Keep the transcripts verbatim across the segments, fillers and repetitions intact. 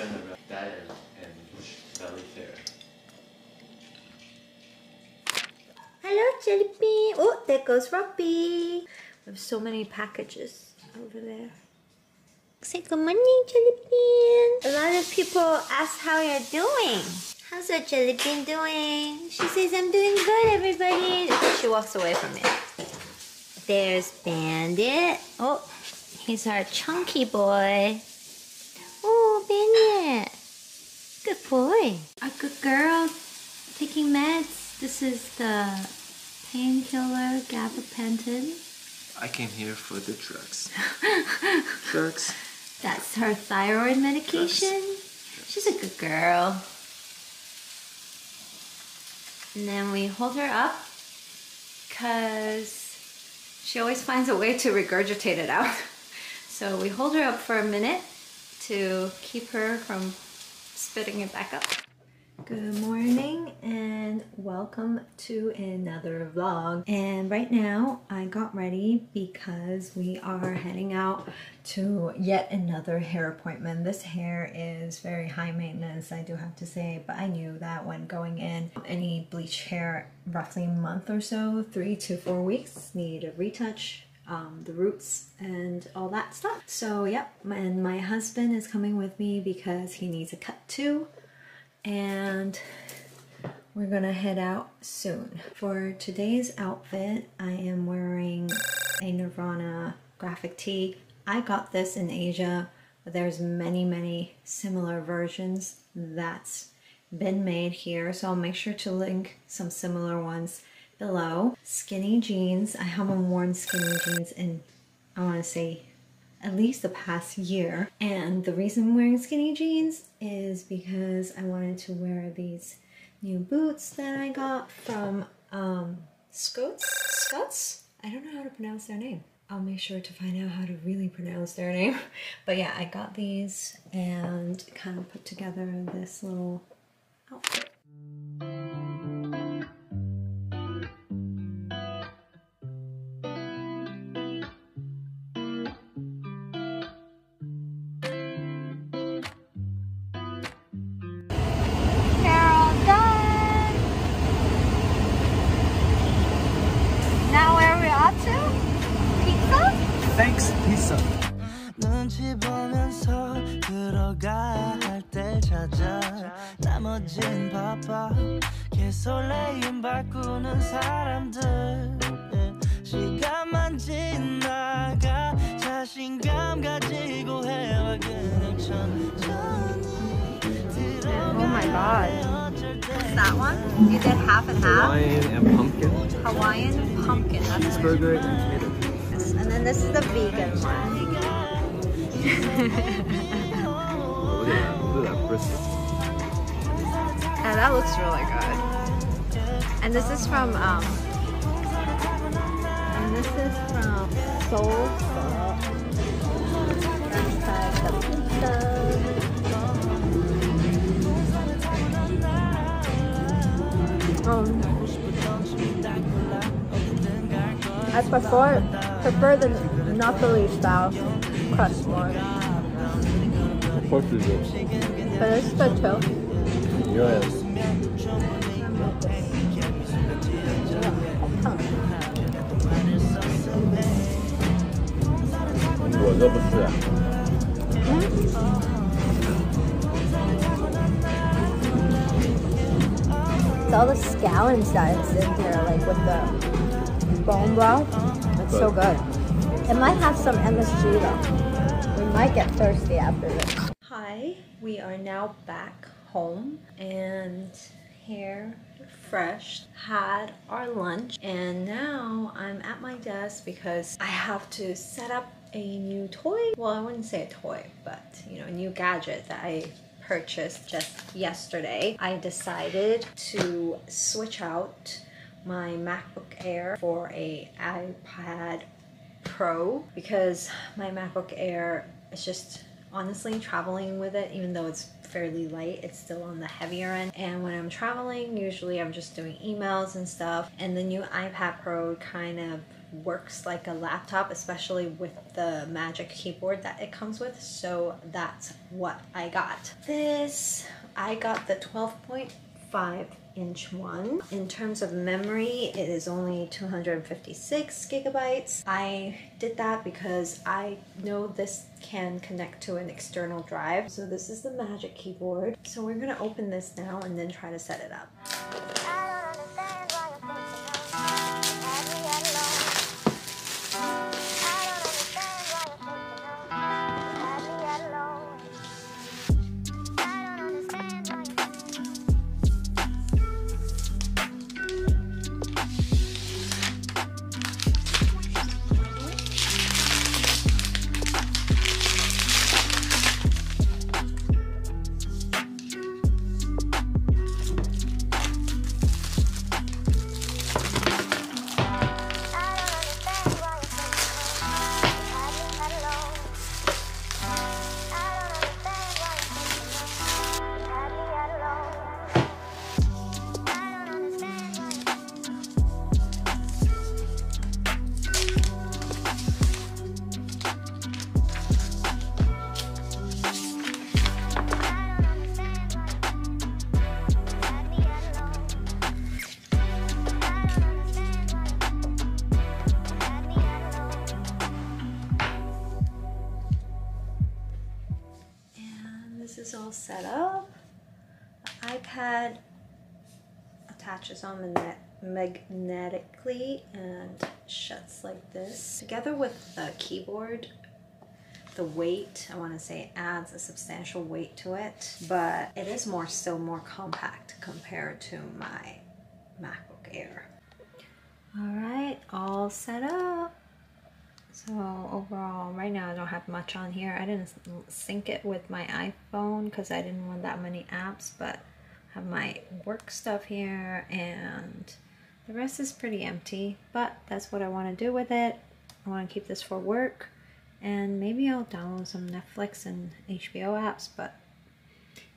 spend the rest. That and, and belly fair. Hello, Jellybean. Oh, there goes Robbie. We have so many packages over there. Say good morning, Jellybean. A lot of people ask how you're doing. How's your Jellybean doing? She says, I'm doing good, everybody. She walks away from me. There's Bandit. Oh, he's our chunky boy. Oh, Bandit. Good boy. A good girl taking meds. This is the painkiller gabapentin. I came here for the drugs. Drugs. That's her thyroid medication. Drugs. She's a good girl. And then we hold her up because she always finds a way to regurgitate it out. So we hold her up for a minute to keep her from spitting it back up. Good morning and welcome to another vlog. And right now I got ready because we are heading out to yet another hair appointment. This hair is very high maintenance, I do have to say, but I knew that when going in. Any bleach hair, roughly a month or so, three to four weeks, need a retouch. Um, the roots and all that stuff. So yep, and my husband is coming with me because he needs a cut too. And we're gonna head out soon. For today's outfit, I am wearing a Nirvana graphic tee. I got this in Asia, but there's many, many similar versions that's been made here, so I'll make sure to link some similar ones below. Skinny jeans. I haven't worn skinny jeans in, I wanna say, at least the past year. And the reason I'm wearing skinny jeans is because I wanted to wear these new boots that I got from um, Schutz? Schutz? I don't know how to pronounce their name. I'll make sure to find out how to really pronounce their name. But yeah, I got these and kind of put together this little outfit. That one? You did half and half? Hawaiian and pumpkin. Hawaiian pumpkin. That's cheeseburger and tomato. Yes. And then this is the vegan one. Look at that. Look at that brisket. Yeah, that looks really good. And this is from, um, and this is from Soul Food. Inside the pizza. Um, I prefer prefer the Napoli style crust more. Of course you do. But it's the toast. Yes. Mm-hmm. It's all the scallop inside that's in here, like with the bone broth. It's so good. It might have some M S G though. We might get thirsty after this. Hi, we are now back home and hair refreshed, had our lunch, and now I'm at my desk because I have to set up a new toy. Well, I wouldn't say a toy, but you know, a new gadget that I purchased just yesterday. I decided to switch out my MacBook Air for a iPad Pro because my MacBook Air is just honestly traveling with it, even though it's fairly light, it's still on the heavier end. And when I'm traveling, usually I'm just doing emails and stuff. And the new iPad Pro kind of works like a laptop, especially with the Magic Keyboard that it comes with. So that's what I got. This, I got the twelve point five inch one. In terms of memory, it is only two hundred fifty-six gigabytes. I did that because I know this can connect to an external drive. So this is the Magic Keyboard. So we're gonna open this now and then try to set it up. Set up. The iPad attaches on magnetically and shuts like this. Together with the keyboard, the weight, I want to say, adds a substantial weight to it, but it is more still more compact compared to my MacBook Air. All right, all set up. So overall, right now I don't have much on here. I didn't sync it with my iPhone because I didn't want that many apps, but I have my work stuff here and the rest is pretty empty, but that's what I want to do with it. I want to keep this for work and maybe I'll download some Netflix and H B O apps, but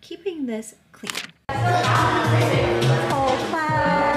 keeping this clean. Oh, wow.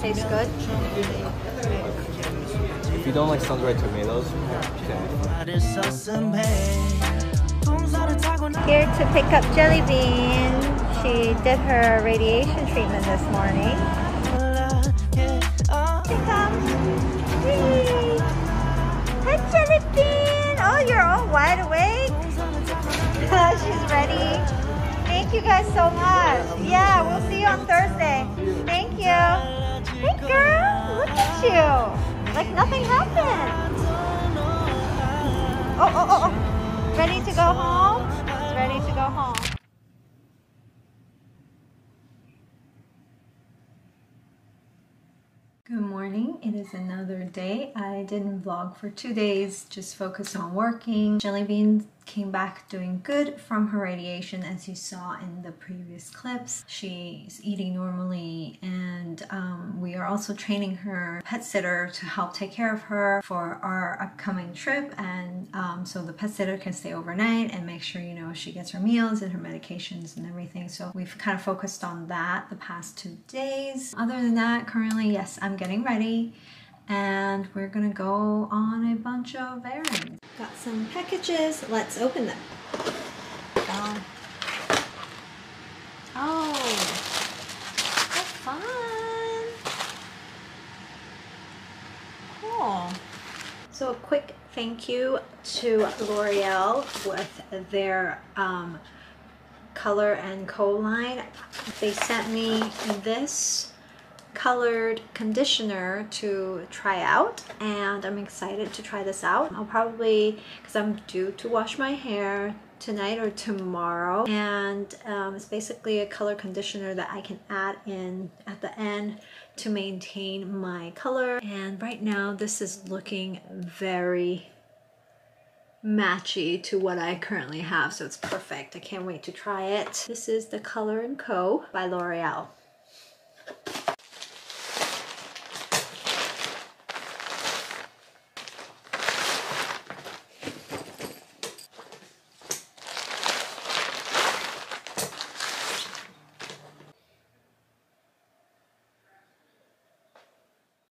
Tastes good. If you don't like sun-dried tomatoes, okay. Here to pick up Jellybean. She did her radiation treatment this morning. Pick up. Hey. Hi, Jellybean. Oh, you're all wide awake. She's ready. Thank you guys so much. Yeah, we'll see you on Thursday. Thank you. Hey girl, look at you! Like nothing happened. Oh, oh, oh, oh. Ready to go home? Ready to go home. Good morning, it is another day. I didn't vlog for two days, just focused on working. Jellybean came back doing good from her radiation, as you saw in the previous clips. She's eating normally, and um, we are also training her pet sitter to help take care of her for our upcoming trip, and um, so the pet sitter can stay overnight and make sure, you know, she gets her meals and her medications and everything. So we've kind of focused on that the past two days. Other than that, currently, yes, I'm getting ready and we're gonna go on a bunch of errands. Got some packages, let's open them. Oh, oh that's fun! Cool. So a quick thank you to L'Oreal with their um, Color and Co line. They sent me this colored conditioner to try out, and I'm excited to try this out. I'll probably, because I'm due to wash my hair tonight or tomorrow, and um, it's basically a color conditioner that I can add in at the end to maintain my color. And right now this is looking very matchy to what I currently have, so it's perfect. I can't wait to try it. This is the Color and Co by L'Oreal.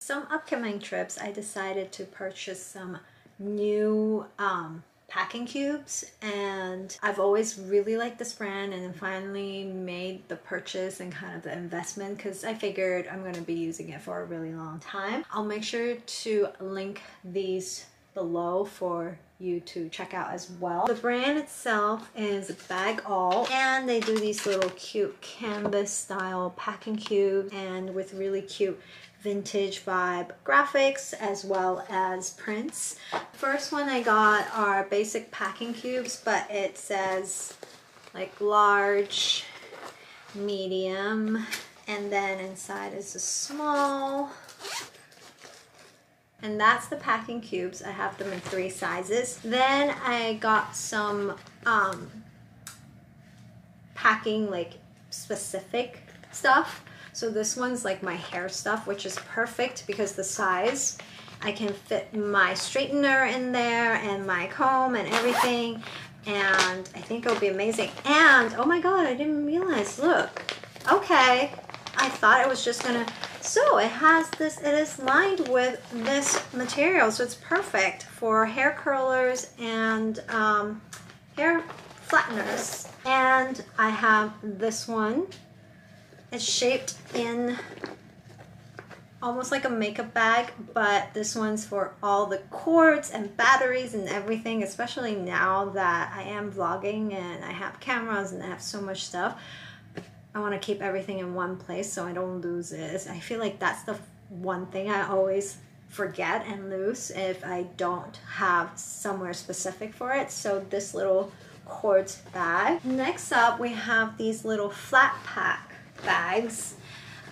Some upcoming trips, I decided to purchase some new um, packing cubes, and I've always really liked this brand and finally made the purchase and kind of the investment because I figured I'm going to be using it for a really long time. I'll make sure to link these below for you to check out as well. The brand itself is Bag-all, and they do these little cute canvas style packing cubes and with really cute vintage vibe graphics as well as prints. First one I got are basic packing cubes, but it says like large, medium, and then inside is a small. And that's the packing cubes. I have them in three sizes. Then I got some um, packing like specific stuff. So this one's like my hair stuff, which is perfect because the size, I can fit my straightener in there and my comb and everything. And I think it'll be amazing. And, oh my God, I didn't realize, look. Okay, I thought it was just gonna, so it has this, it is lined with this material. So it's perfect for hair curlers and um, hair flatteners. And I have this one. It's shaped in almost like a makeup bag, but this one's for all the cords and batteries and everything, especially now that I am vlogging and I have cameras and I have so much stuff. I want to keep everything in one place so I don't lose it. I feel like that's the one thing I always forget and lose if I don't have somewhere specific for it. So this little cords bag. Next up, we have these little flat packs. Bags,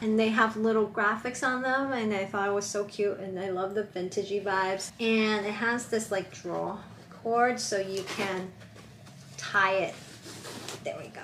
and they have little graphics on them, and I thought it was so cute, and I love the vintagey vibes. And it has this like draw cord, so you can tie it. There we go.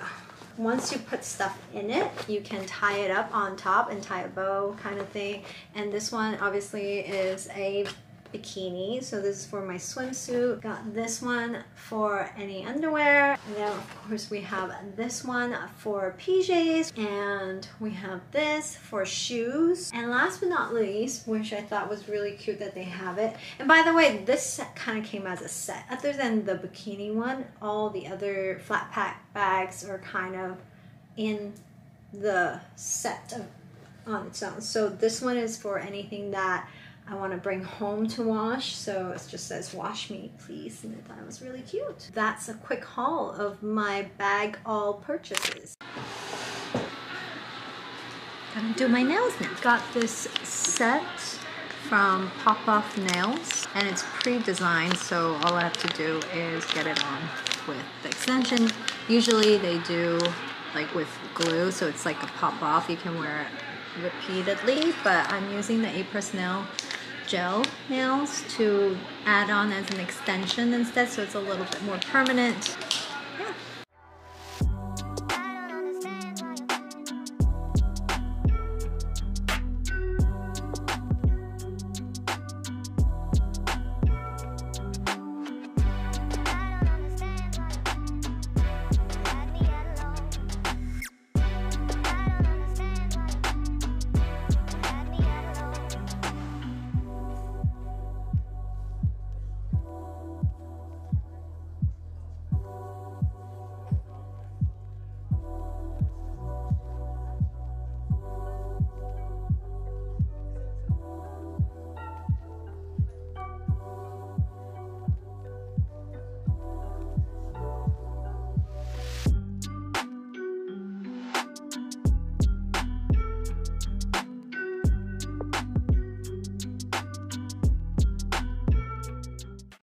Once you put stuff in it, you can tie it up on top and tie a bow kind of thing. And this one obviously is a bikini, so this is for my swimsuit. Got this one for any underwear, and then of course we have this one for P Js, and we have this for shoes, and last but not least, which I thought was really cute that they have it. And by the way, this set kind of came as a set. Other than the bikini one, all the other flat pack bags are kind of in the set of, on its own. So this one is for anything that I want to bring home to wash, so it just says wash me please, and I thought it was really cute. That's a quick haul of my Bag-all purchases. I'm gonna do my nails now. Got this set from Pop-Off Nails, and it's pre-designed, so all I have to do is get it on with the extension. Usually they do like with glue, so it's like a pop-off. You can wear it repeatedly, but I'm using the Apres Nail gel nails to add on as an extension instead, so it's a little bit more permanent.